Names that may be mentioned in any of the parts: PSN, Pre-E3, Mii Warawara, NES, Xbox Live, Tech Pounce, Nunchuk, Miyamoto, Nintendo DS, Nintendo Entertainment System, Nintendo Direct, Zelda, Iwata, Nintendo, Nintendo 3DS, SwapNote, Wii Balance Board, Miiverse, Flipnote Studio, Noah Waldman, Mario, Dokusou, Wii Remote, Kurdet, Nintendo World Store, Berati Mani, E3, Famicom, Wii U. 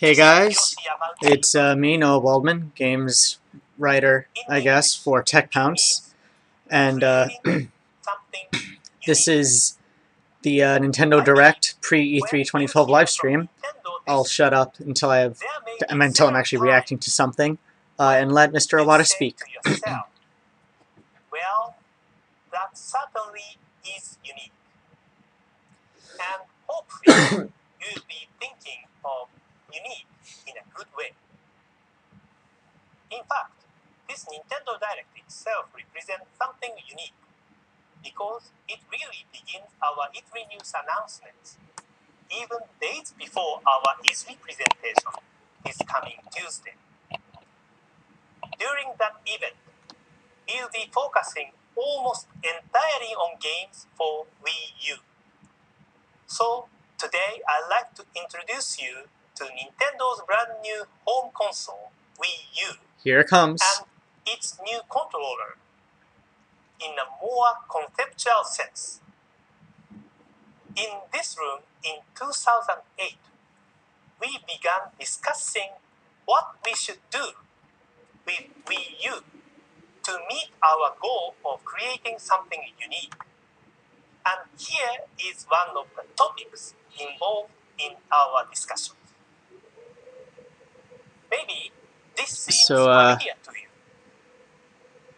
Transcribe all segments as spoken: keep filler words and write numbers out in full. Hey guys, it's uh, me, Noah Waldman, games writer, I guess, for Tech Pounce, and uh, this is the uh, Nintendo Direct pre-E three twenty twelve livestream. I'll shut up until I have, I mean, until I'm actually reacting to something, uh, and let Mister Iwata speak. Well, that certainly is unique, and hopefully you'll be thinking of unique in a good way. In fact, this Nintendo Direct itself represents something unique because it really begins our E three news announcements even days before our E three presentation this coming Tuesday. During that event, we'll be focusing almost entirely on games for Wii U. So today, I'd like to introduce you to Nintendo's brand new home console, Wii U. Here it comes. And its new controller in a more conceptual sense. In this room in two thousand eight, we began discussing what we should do with Wii U to meet our goal of creating something unique. And here is one of the topics involved in our discussion. Maybe this seems so, uh, familiar to you.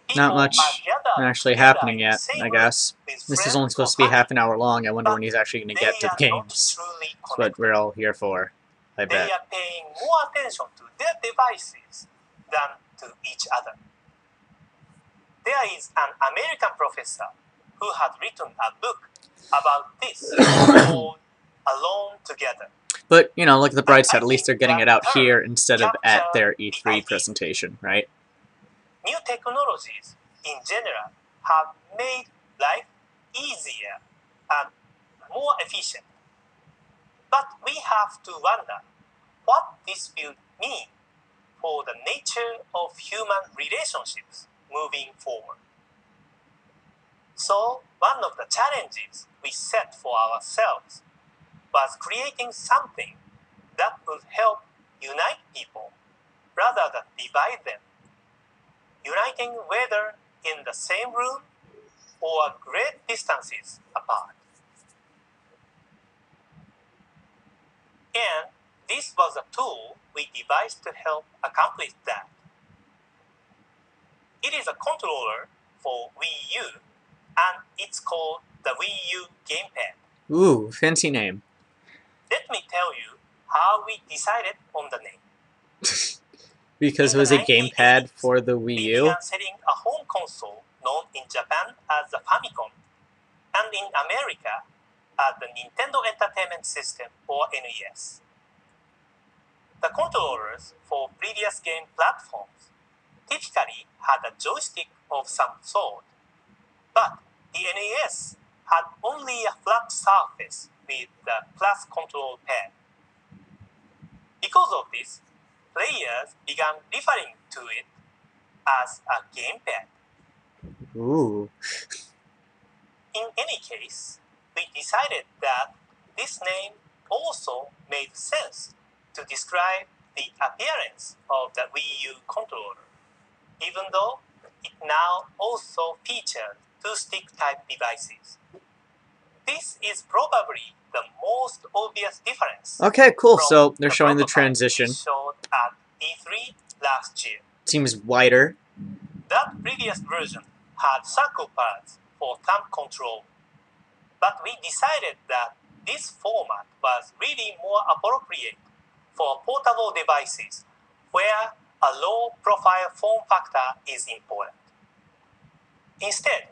People not much actually happening yet, I guess. This is only supposed to be half an hour long. I wonder when he's actually going to get to the games. That's what we're all here for, I bet. They are paying more attention to their devices than to each other. There is an American professor who had written a book about this called Alone Together. But, you know, look at the bright side, at least they're getting it out here instead of at their E three presentation, right? New technologies, in general, have made life easier and more efficient. But we have to wonder what this will mean for the nature of human relationships moving forward. So, one of the challenges we set for ourselves was creating something that would help unite people rather than divide them, uniting whether in the same room or great distances apart. And this was a tool we devised to help accomplish that. It is a controller for Wii U, and it's called the Wii U Gamepad. Ooh, fancy name. Let me tell you how we decided on the name. Because it was a gamepad for the Wii U? We began selling a home console known in Japan as the Famicom, and in America as the Nintendo Entertainment System, or N E S. The controllers for previous game platforms typically had a joystick of some sort, but the N E S had only a flat surface with the plus control pad. Because of this, players began referring to it as a gamepad. Ooh. In any case, we decided that this name also made sense to describe the appearance of the Wii U controller, even though it now also features two stick-type devices. This is probably the most obvious difference. Okay, cool. So they're the showing the transition. Showed at E three last year. Seems wider. That previous version had circle pads for thumb control, but we decided that this format was really more appropriate for portable devices where a low-profile form factor is important. Instead,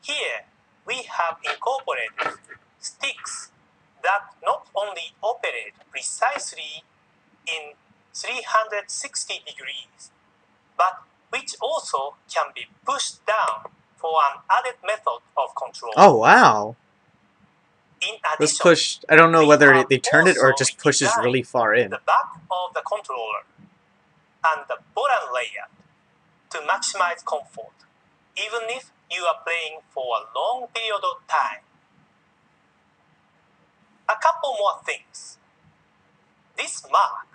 here we have incorporated sticks that not only operate precisely in three hundred sixty degrees, but which also can be pushed down for an added method of control. Oh, wow. In addition, let's push, I don't know whether they turned it or it just pushes really far in. The back of the controller and the bottom layer to maximize comfort, even if you are playing for a long period of time. A couple more things. This mark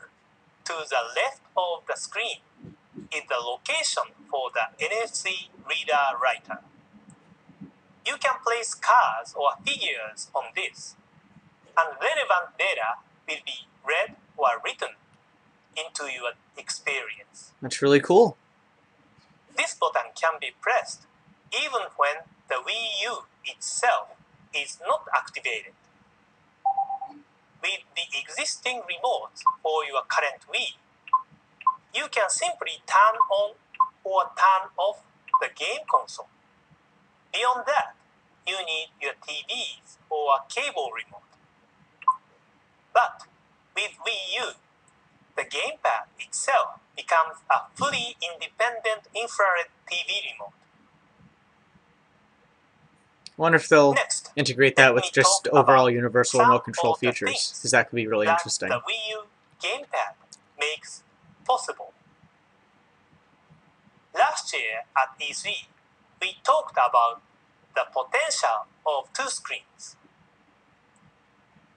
to the left of the screen is the location for the N F C reader writer. You can place cards or figures on this, and relevant data will be read or written into your experience. That's really cool. This button can be pressed even when the Wii U itself is not activated. With the existing remote for your current Wii, you can simply turn on or turn off the game console. Beyond that, you need your T Vs or cable remote. But with Wii U, the gamepad itself becomes a fully independent infrared T V remote. I wonder if they'll Next, integrate that with just overall universal remote control features, because that could be really interesting. The Wii U gamepad makes possible. Last year at E three, we talked about the potential of two screens.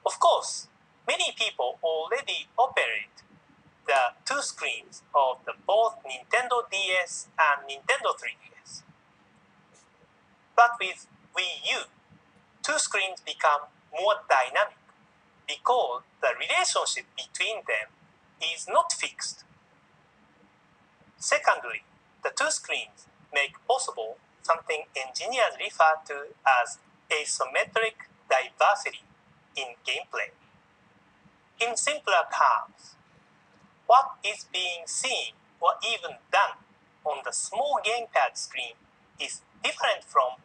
Of course, many people already operate the two screens of the both Nintendo D S and Nintendo three D S. But with Wii U, two screens become more dynamic because the relationship between them is not fixed. Secondly, the two screens make possible something engineers refer to as asymmetric diversity in gameplay. In simpler terms, what is being seen or even done on the small gamepad screen is different from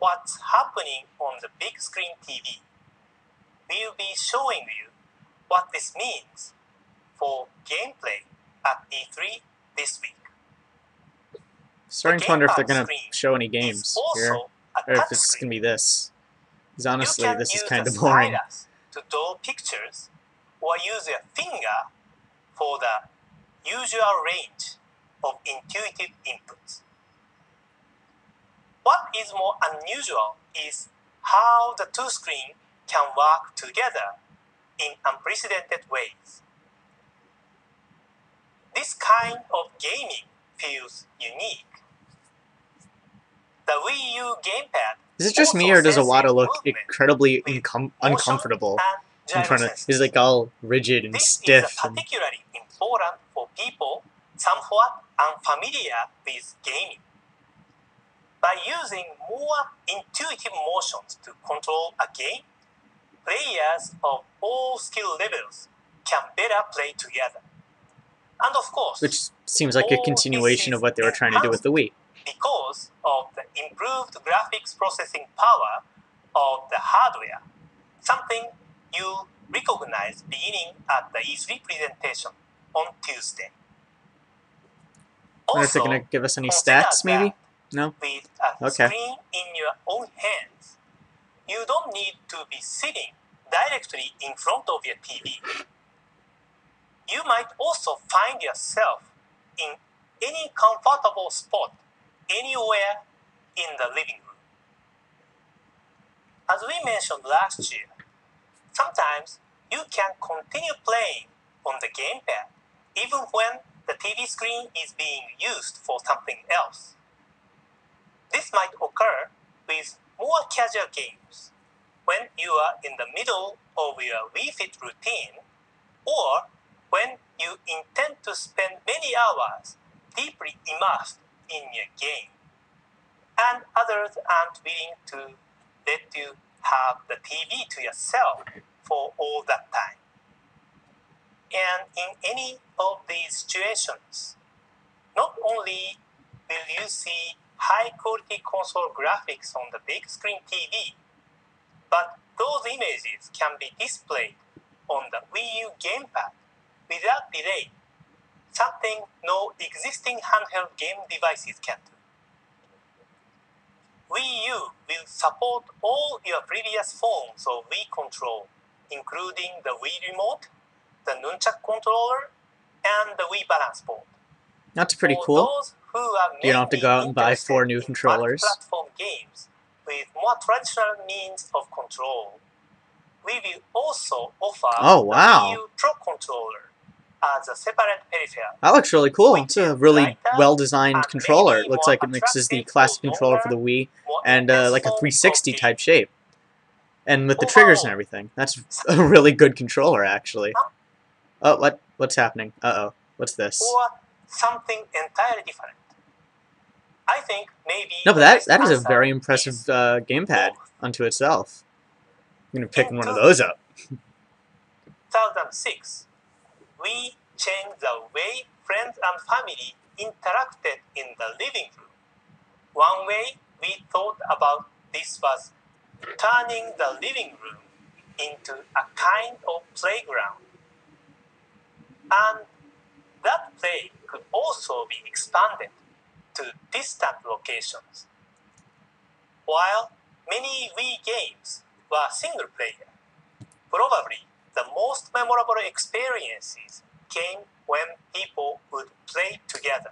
what's happening on the big screen T V. We'll be showing you what this means for gameplay at E three this week. Starting to wonder if they're going to show any games here, or if it's going to be this. Because honestly, this is kind of boring. You can use the stylus to draw pictures, or use your finger for the usual range of intuitive inputs. What is more unusual is how the two screens can work together in unprecedented ways. This kind of gaming feels unique. The Wii U gamepad. Is it just me, or does Iwata look incredibly incom uncomfortable in front of? He's like all rigid and this stiff. This is particularly and... important for people somewhat unfamiliar with gaming. By using more intuitive motions to control a game, players of all skill levels can better play together. And of course, which seems like a continuation of what they were trying to do with the Wii. Because of the improved graphics processing power of the hardware, something you'll recognize beginning at the E three presentation on Tuesday. Also, if they're going to give us any stats, maybe? No? With a okay. screen in your own hands, you don't need to be sitting directly in front of your T V. You might also find yourself in any comfortable spot anywhere in the living room. As we mentioned last year, sometimes you can continue playing on the gamepad even when the T V screen is being used for something else. This might occur with more casual games when you are in the middle of your Wii Fit routine, or when you intend to spend many hours deeply immersed in your game, and others aren't willing to let you have the T V to yourself for all that time. And in any of these situations, not only will you see high-quality console graphics on the big screen T V, but those images can be displayed on the Wii U gamepad without delay, something no existing handheld game devices can do. Wii U will support all your previous forms of Wii control, including the Wii Remote, the Nunchuk controller, and the Wii Balance Board. That's pretty For cool. You don't have to go out and buy four new controllers. Platform games with more traditional means of control. We will also offer oh, wow. the Wii U Pro controller as a separate periphery. That looks really cool. It's a really well-designed controller. It looks like it mixes the classic controller for the Wii and uh, like a three sixty type shape. And with the triggers and everything. That's a really good controller, actually. Oh, what? What's happening? Uh-oh. What's this? Or something entirely different. I think maybe... No, but that, that is a very impressive uh, gamepad unto itself. I'm going to pick one of those up. two thousand six, we changed the way friends and family interacted in the living room. One way we thought about this was turning the living room into a kind of playground. And that play could also be expanded to distant locations. While many Wii games were single-player, probably the most memorable experiences came when people would play together.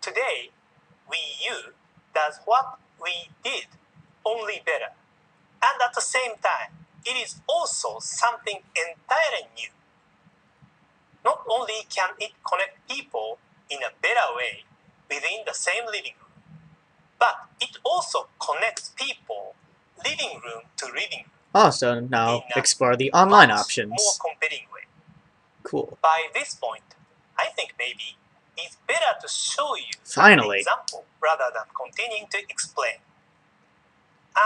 Today, Wii U does what we did, only better. And at the same time, it is also something entirely new. Not only can it connect people in a better way within the same living room, but it also connects people living room to living room. Oh, so now explore the online options. More compelling way. Cool. By this point, I think maybe it's better to show you Finally. an example rather than continuing to explain.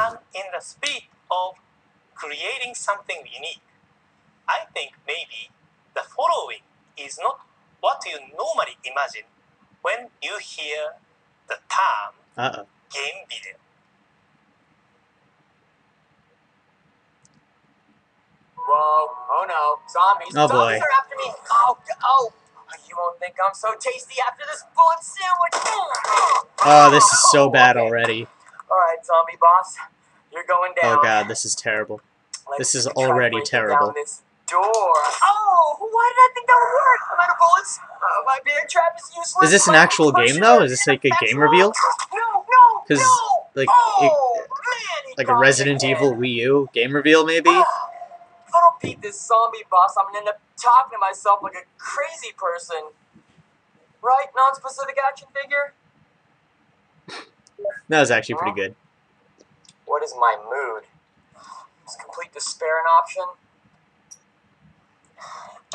And in the spirit of creating something unique, I think maybe the following is not what you normally imagine when you hear the term uh-uh. game video. Whoa, oh no, zombies, oh zombies boy. are after me. Oh, oh, you won't think I'm so tasty after this bullet sandwich. Oh, this is so bad okay. already. All right, zombie boss, you're going down. Oh god, this is terrible. Let's this is already terrible. Door. Oh, why did I think that would work? I'm out of bullets. Uh, my bear trap is useless. Is this an actual game though? Is this like a game reveal? No, no, Because no. like, oh, it, man, like a Resident Evil Wii U game reveal maybe. Oh, if I don't beat this zombie boss, I'm gonna end up talking to myself like a crazy person. Right? Non-specific action figure. That was actually pretty good. What is my mood? Is complete despair an option?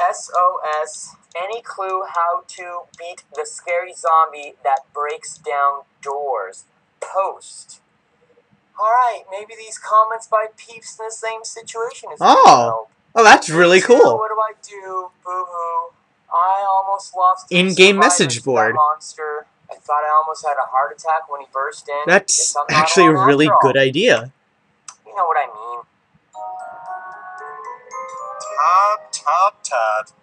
S O S, any clue how to beat the scary zombie that breaks down doors? Post. Alright, maybe these comments by peeps in the same situation is Oh, oh that's really cool. So what do I do? Boo-hoo. I almost lost in-game message board. Monster. I thought I almost had a heart attack when he burst in. That's actually a really good idea. You know what I mean. Todd, Todd, Todd.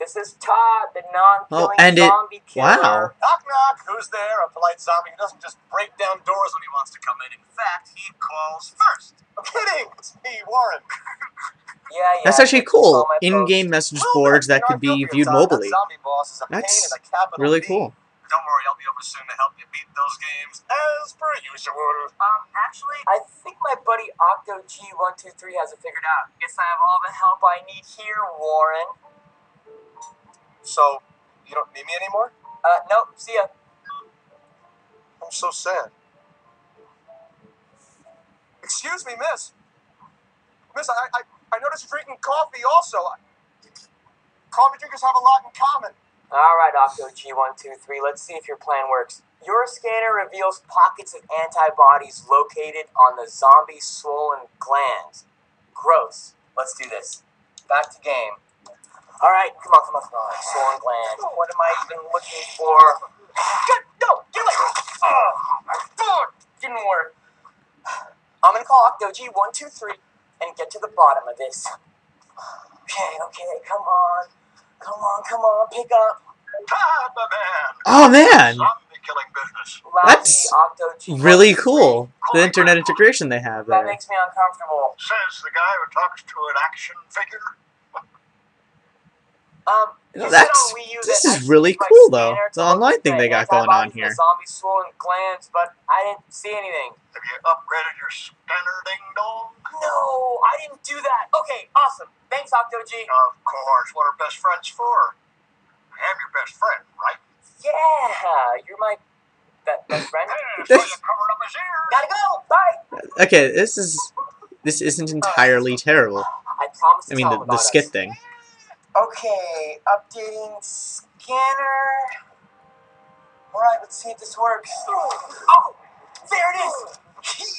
This is Todd, the non-killing oh, zombie it. killer. Wow. Knock, knock. Who's there? A polite zombie who doesn't just break down doors when he wants to come in. In fact, he calls first. I'm kidding. It's me, Warren. yeah, yeah. That's actually cool. In-game message boards that could be viewed mobily. That's really cool. Don't worry, I'll be over soon to help you beat those games, as per usual. Um, actually, I think my buddy Octo G one two three has it figured out. Guess I have all the help I need here, Warren. So, you don't need me anymore? Uh, nope, see ya. I'm so sad. Excuse me, miss. Miss, I, I, I noticed you're drinking coffee also. Coffee drinkers have a lot in common. Alright, Octo G one two three, let's see if your plan works. Your scanner reveals pockets of antibodies located on the zombie's swollen glands. Gross. Let's do this. Back to game. Alright, come on, come on, come on. Swollen glands. What am I even looking for? Get, no, get away! Oh, didn't work. I'm gonna call Octo G one two three and get to the bottom of this. Okay, okay, come on. Come on, come on, pick up. Oh, man. That's really cool. The internet integration they have there. That makes me uncomfortable. Says the guy who talks to an action figure. Um, that's, this is really cool, though. The online thing they got going on here. Zombie swollen glands, but I didn't see anything. Have you upgraded your scanner, ding dong? didn't do that. Okay, awesome. Thanks, Octo-G. Of course. What are best friends for? I am your best friend, right? Yeah, you're my best friend. Yeah, so you covered up his ears. Gotta go. Bye. Okay, this is this isn't entirely terrible. I promise. I mean, the, the skit us. thing. Okay, updating scanner. Alright, let's see if this works. Oh, there it is!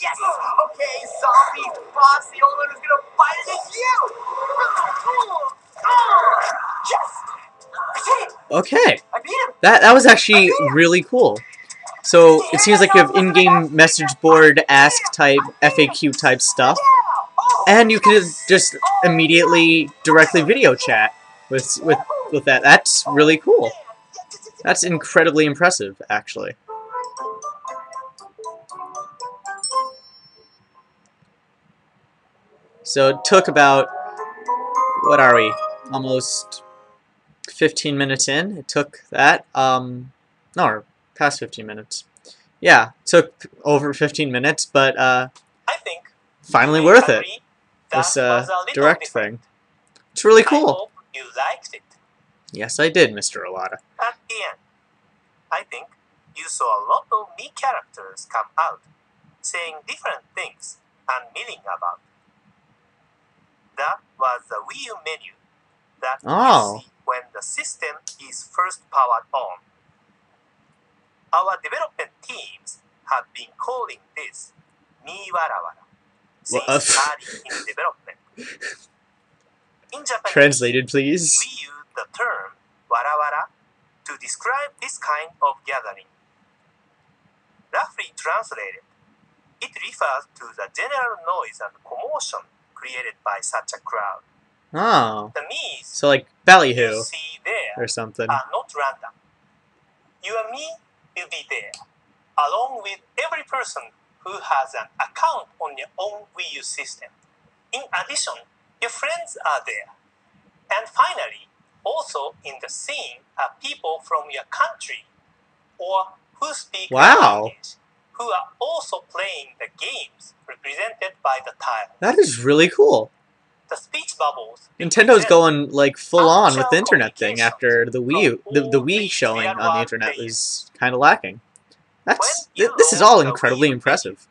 Yes! Okay, zombie boss, the only one who's gonna fight it is you! Yes! Okay. I beat him. That that was actually really cool. So it seems like you have in-game message board, ask type, F A Q type stuff. And you can just immediately directly video chat with with with that. That's really cool. That's incredibly impressive, actually. So it took about, what are we, almost fifteen minutes in? It took that, um, no, past fifteen minutes. Yeah, it took over fifteen minutes, but uh, I think finally worth it. This uh, direct thing. It's really cool. I hope you liked it. Yes, I did, Mister Iwata. At the end, I think you saw a lot of Mii characters come out, saying different things and meaning about. That was the Wii U menu that oh. you see when the system is first powered on. Our development teams have been calling this Mii Warawara since early in development. In Japan, translated, please. We use the term Warawara to describe this kind of gathering. Roughly translated, it refers to the general noise and commotion created by such a crowd. Oh. The Miis so like ballyhoo you see there or something. Are not random. You and me will be there, along with every person who has an account on your own Wii U system. In addition, your friends are there. And finally, also in the scene are people from your country or who speak wow. language. Who are also playing the games represented by the tile. That is really cool. The speech bubbles. Nintendo's going like full on with the internet thing after the Wii U, the, the Wii showing on the internet was kind of lacking. That's th this is all incredibly impressive.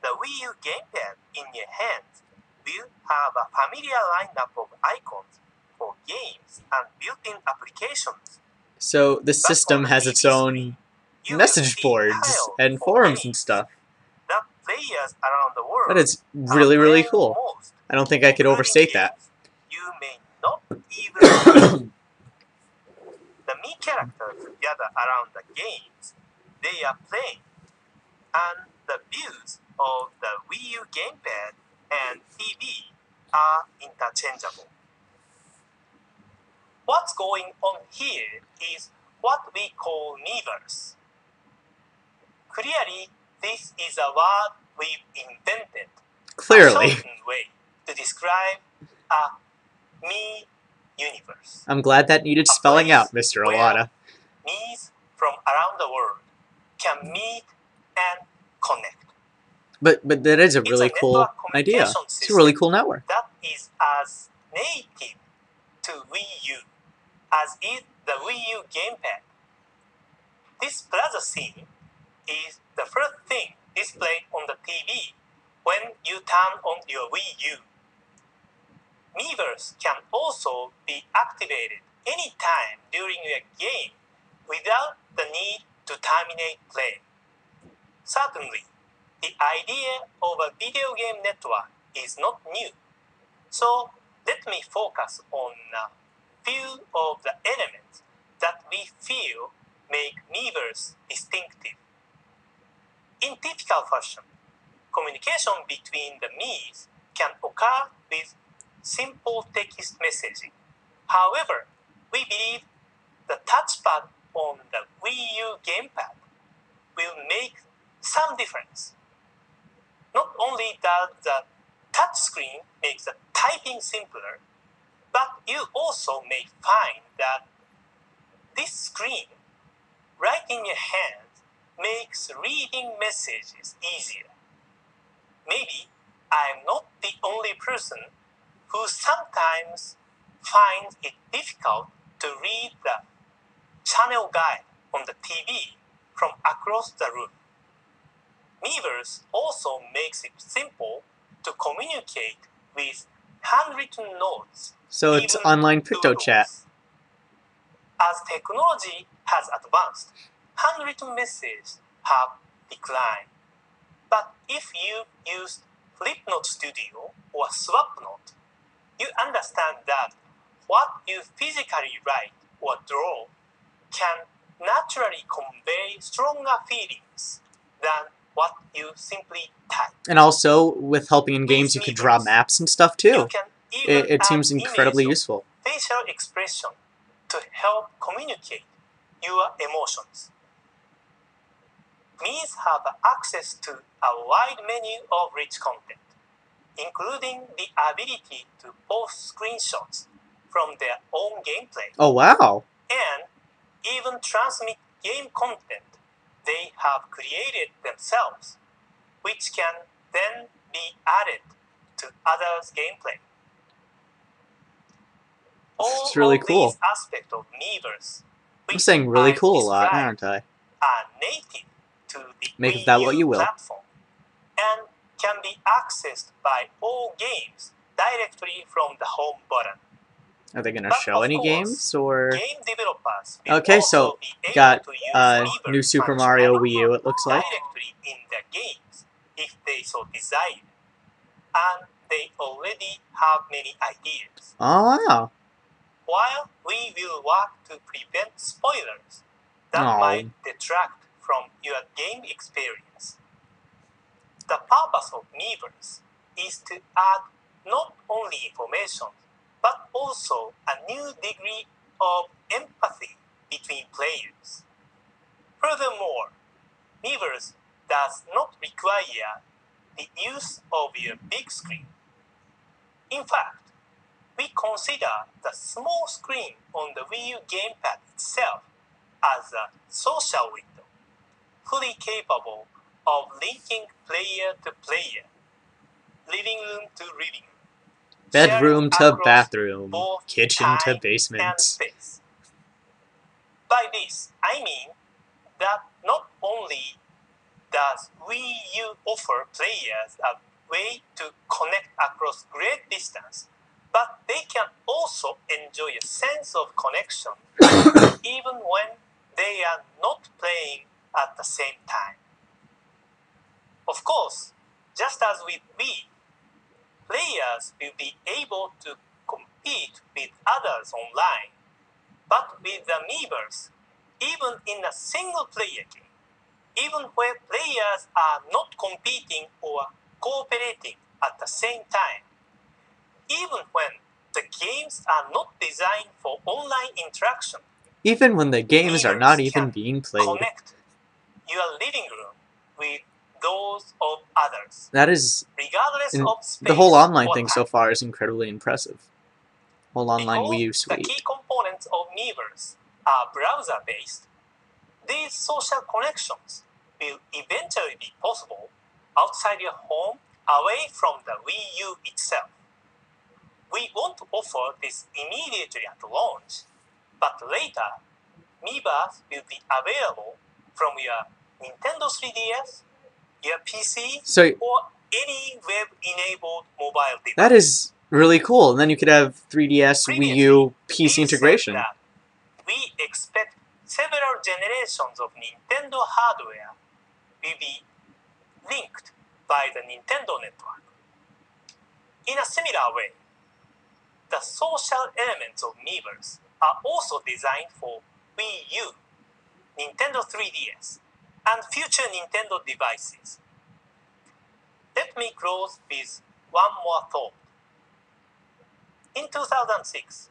The Wii U gamepad in your hands will have a familiar lineup of icons for games and built-in applications. So the system has its own message boards and forums and stuff. That is really, really cool. I don't think I could overstate that. You may not even the Mii characters gather around the games they are playing, and the views of the Wii U gamepad and T V are interchangeable. What's going on here is what we call Miiverse. Clearly, this is a word we've invented. Clearly. A certain way to describe a Mii universe. I'm glad that needed a spelling out, Mister Iwata. Miis from around the world can meet and connect. But but that is a really it's a cool idea. It's a really cool network. That is as native to Wii U as is the Wii U gamepad. This plaza scene is the first thing displayed on the T V when you turn on your Wii U. Miiverse can also be activated anytime during your game without the need to terminate play. Certainly, the idea of a video game network is not new, so let me focus on a few of the elements that we feel make Miiverse distinctive. In typical fashion, communication between the Miis can occur with simple text messaging. However, we believe the touchpad on the Wii U gamepad will make some difference. Not only does the touchscreen make the typing simpler, but you also may find that this screen, right in your hand, makes reading messages easier. Maybe I'm not the only person who sometimes finds it difficult to read the channel guide on the T V from across the room. Miiverse also makes it simple to communicate with handwritten notes. So it's online crypto chat. As technology has advanced, handwritten messages have declined. But if you use Flipnote Studio or SwapNote, you understand that what you physically write or draw can naturally convey stronger feelings than what you simply type. And also, with helping in games, you can draw maps and stuff too. It, it seems incredibly useful. Facial expression to help communicate your emotions. Miis have access to a wide menu of rich content, including the ability to post screenshots from their own gameplay. Oh, wow! And even transmit game content they have created themselves, which can then be added to others' gameplay. It's really cool. Aspects of Miiverse, I'm saying really cool a lot, aren't I? Are native to the Make Wii that what you will. Platform and can be accessed by all games directly from the home button. Are they going to show any course, games or? Game developers okay, so got uh, new Super Mario Wii U. It looks like. Directly in the games, if they so desire, and they already have many ideas. Oh wow. While we will work to prevent spoilers that Aww. Might detract from your game experience. The purpose of Miiverse is to add not only information, but also a new degree of empathy between players. Furthermore, Miiverse does not require the use of your big screen. In fact, we consider the small screen on the Wii U gamepad itself as a social window, fully capable of linking player to player, living room to living room, bedroom to bathroom, kitchen to basement. Space. By this, I mean that not only does Wii U offer players a way to connect across great distance, but they can also enjoy a sense of connection even when they are not playing at the same time. Of course, just as with Wii, players will be able to compete with others online, but with the Miiverse, even in a single-player game, even where players are not competing or cooperating at the same time, even when the games are not designed for online interaction. Even when the games are not even being played. Connect your living room with those of others. That is... Regardless of space, the whole online thing so far is incredibly impressive. Whole online Wii U suite. The key components of Miiverse are browser-based. These social connections will eventually be possible outside your home, away from the Wii U itself. We want to offer this immediately at launch, but later, Miiverse will be available from your Nintendo three D S, your P C, so, or any web-enabled mobile device. That is really cool. And then you could have three D S, Previously, Wii U, P C integration. We expect several generations of Nintendo hardware will be linked by the Nintendo network. In a similar way, the social elements of Miiverse are also designed for Wii U, Nintendo three D S, and future Nintendo devices. Let me close with one more thought. In two thousand six,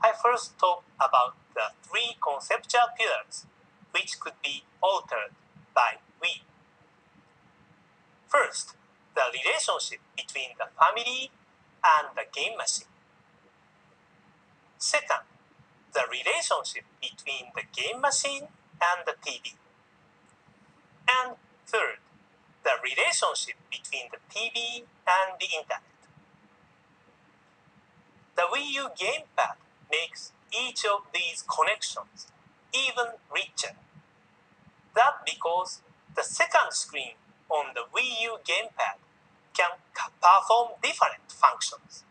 I first talked about the three conceptual pillars which could be altered by Wii. First, the relationship between the family and the game machine. Second, the relationship between the game machine and the T V. And third, the relationship between the T V and the internet. The Wii U gamepad makes each of these connections even richer. That because the second screen on the Wii U gamepad can perform different functions,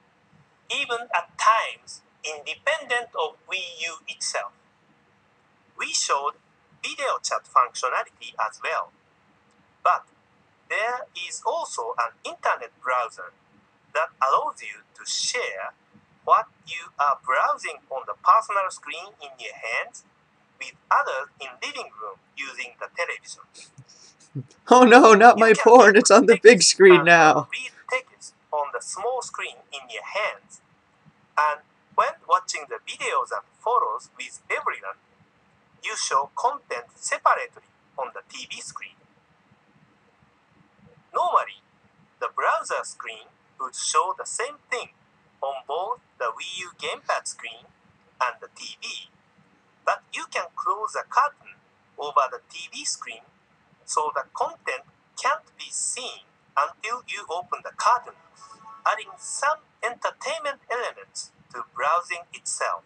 even at times independent of Wii U itself. We showed video chat functionality as well, but there is also an internet browser that allows you to share what you are browsing on the personal screen in your hands with others in living room using the television. Oh no, not my porn, it's on the big screen now. Read text on the small screen in your hands, and when watching the videos and photos with everyone, you show content separately on the T V screen. Normally, the browser screen would show the same thing on both the Wii U gamepad screen and the T V, but you can close a curtain over the T V screen so the content can't be seen until you open the curtain, adding some entertainment elements to browsing itself.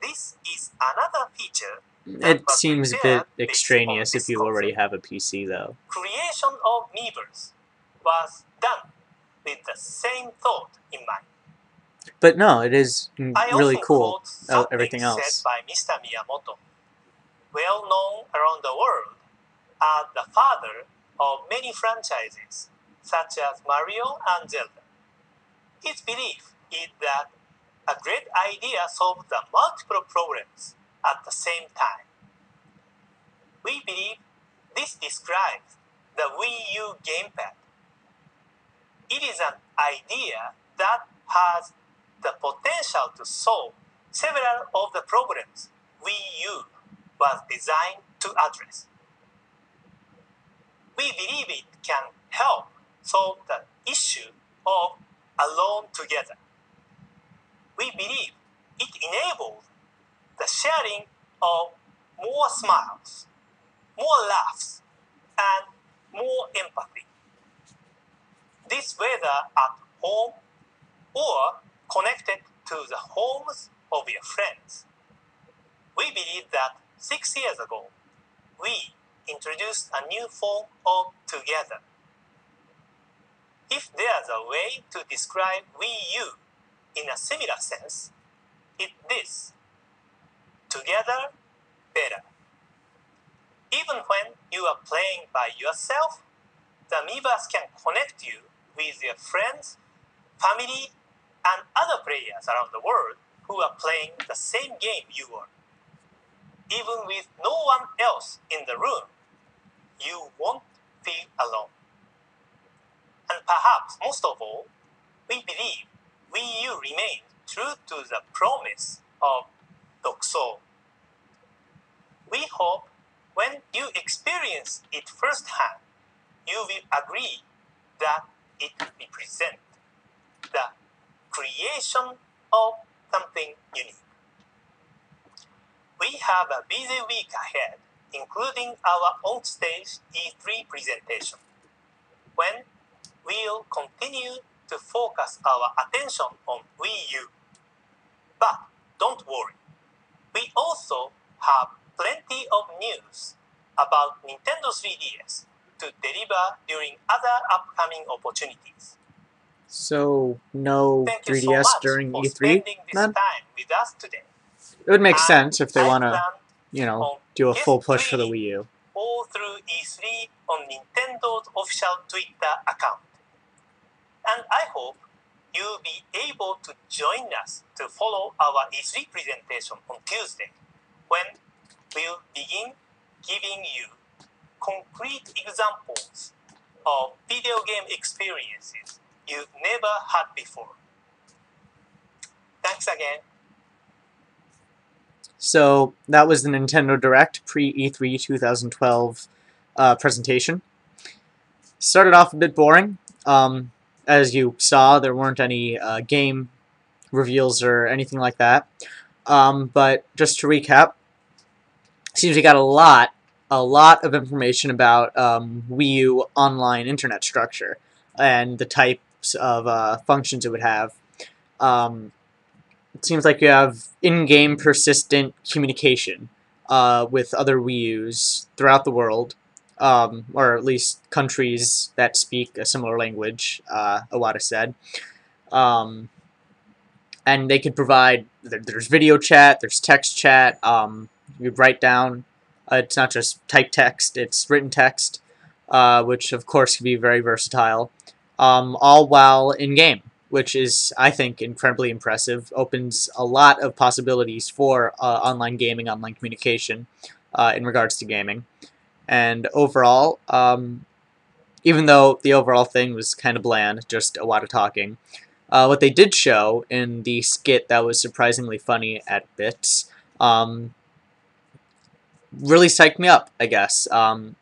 This is another feature. It seems a bit extraneous if you already have a P C, though. Creation of Miiverse was done with the same thought in mind. But no, it is really cool. Oh, everything else. Said by Mister Miyamoto, well known around the world as the father of many franchises, such as Mario and Zelda. His belief is that a great idea solves the multiple problems at the same time. We believe this describes the Wii U gamepad. It is an idea that has the potential to solve several of the problems Wii U was designed to address. We believe it can help solve the issue of alone together. We believe it enables the sharing of more smiles, more laughs, and more empathy. This whether at home or connected to the homes of your friends. We believe that six years ago, we introduced a new form of together. If there's a way to describe Wii U in a similar sense, it's this. Together, better. Even when you are playing by yourself, the Miiverse can connect you with your friends, family, and other players around the world who are playing the same game you are. Even with no one else in the room, you won't feel alone. And perhaps most of all, we believe Wii U remains true to the promise of Dokusou. We hope when you experience it firsthand, you will agree that it represents the creation of something unique. We have a busy week ahead, including our on-stage E three presentation, when we'll continue to focus our attention on Wii U. But don't worry, we also have plenty of news about Nintendo three D S to deliver during other upcoming opportunities. So, no Thank three D S you so much during for E three? Spending this time with us today. It would make and sense if they want to, you know, do a full push for the Wii U. All through E three on Nintendo's official Twitter account. And I hope you'll be able to join us to follow our E three presentation on Tuesday, when we'll begin giving you concrete examples of video game experiences you've never had before. Thanks again. So that was the Nintendo Direct pre-E three twenty twelve uh, presentation. Started off a bit boring. Um, as you saw, there weren't any uh, game reveals or anything like that. Um, but just to recap, seems we got a lot, a lot of information about um, Wii U online internet structure and the types of uh, functions it would have. Um, it seems like you have in-game persistent communication uh, with other Wii U's throughout the world, um, or at least countries that speak a similar language, uh, Iwata said. Um, and they could provide, there's video chat, there's text chat, um, you write down, uh, it's not just typed text, it's written text, uh, which of course can be very versatile, um, all while in-game, which is, I think, incredibly impressive, opens a lot of possibilities for uh, online gaming, online communication uh, in regards to gaming. And overall, um, even though the overall thing was kind of bland, just Iwata talking, uh, what they did show in the skit that was surprisingly funny at bits um, really psyched me up, I guess, um,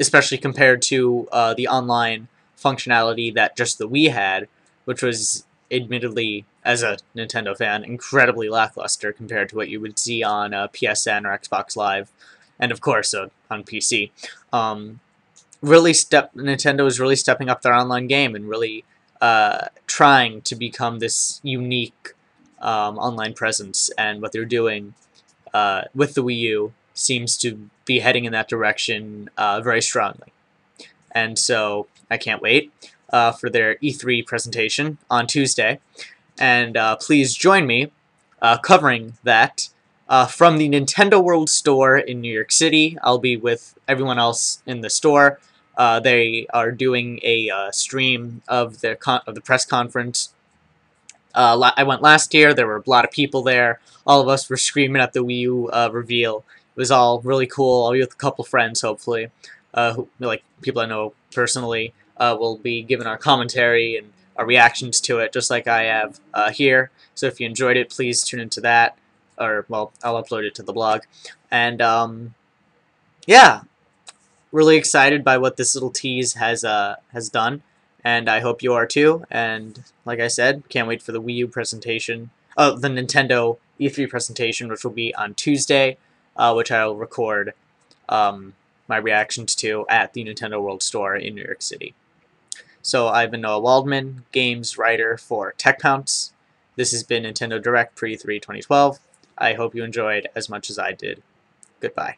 especially compared to uh, the online functionality that just the Wii had, which was admittedly, as a Nintendo fan, incredibly lackluster compared to what you would see on uh, P S N or Xbox Live, and of course uh, on P C. Um, really, step Nintendo is really stepping up their online game and really uh, trying to become this unique um, online presence, and what they're doing uh, with the Wii U seems to be heading in that direction uh, very strongly. And so I can't wait uh, for their E three presentation on Tuesday, and uh, please join me uh, covering that Uh, from the Nintendo World Store in New York City. I'll be with everyone else in the store. Uh, they are doing a uh, stream of the con of the press conference. Uh, I went last year. There were a lot of people there. All of us were screaming at the Wii U uh, reveal. It was all really cool. I'll be with a couple friends, hopefully, uh, who, like people I know personally. Uh, will be giving our commentary and our reactions to it, just like I have uh, here. So if you enjoyed it, please tune into that. Or, well, I'll upload it to the blog. And, um, yeah, really excited by what this little tease has, uh, has done. And I hope you are too. And, like I said, can't wait for the Wii U presentation. Oh, the Nintendo E three presentation, which will be on Tuesday, uh, which I'll record um, my reactions to at the Nintendo World Store in New York City. So, I've been Noah Waldman, games writer for Tech Pounce. This has been Nintendo Direct pre E three twenty twelve. I hope you enjoyed as much as I did. Goodbye.